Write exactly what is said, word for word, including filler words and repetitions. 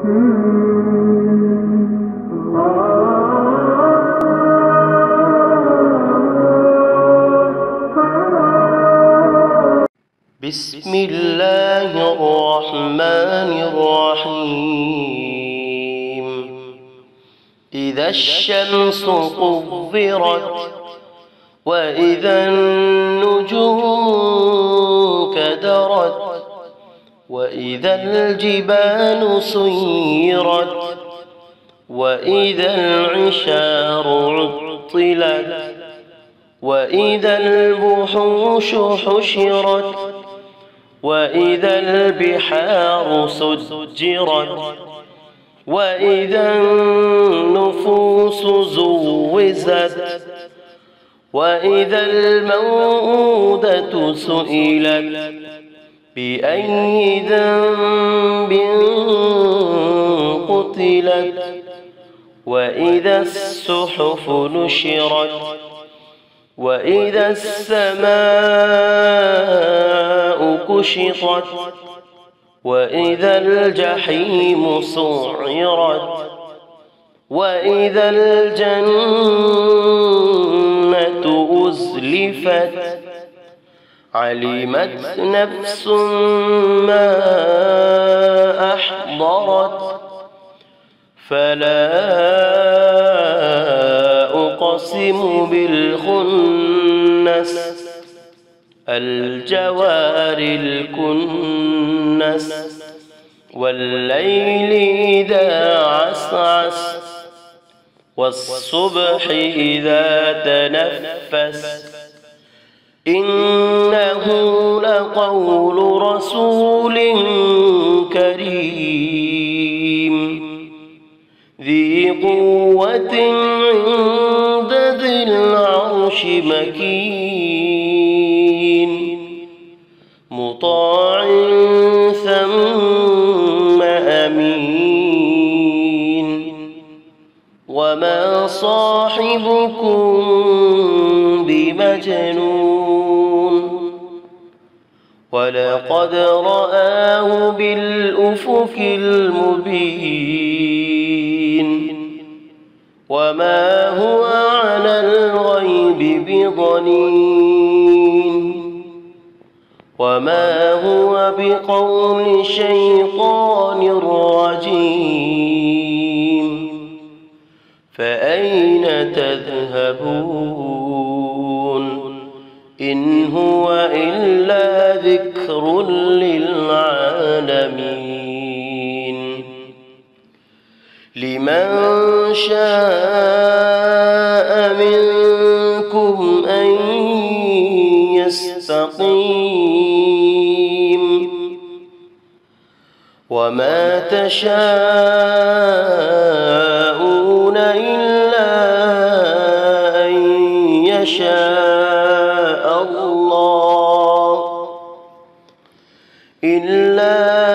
بسم الله الرحمن الرحيم إذا الشمس كورت وإذا النجوم كدرت وإذا الجبال سيرت وإذا العشار عطلت وإذا الوحوش حشرت وإذا البحار سجرت وإذا النفوس زوجت وإذا الموءودة سئلت بأي ذنب قتلت وإذا الصحف نشرت وإذا السماء كشطت وإذا الجحيم سعرت وإذا الجنة أزلفت علمت نفس ما أحضرت فلا أقسم بالخنس الجوار الكنس والليل إذا عسعس والصبح إذا تنفس إنه لقول رسول كريم ذي قوة عند ذي العرش مكين مطاع ثم أمين وما صاحبكم بمجنون ولقد رآه بالأفق المبين وما هو على الغيب بضنين وما هو بقول شيطان رجيم فأين تذهبون إن هو إلا ذكر للعالمين لمن شاء منكم أن يستقيم وما تشاءون إلا أن يشاء إلا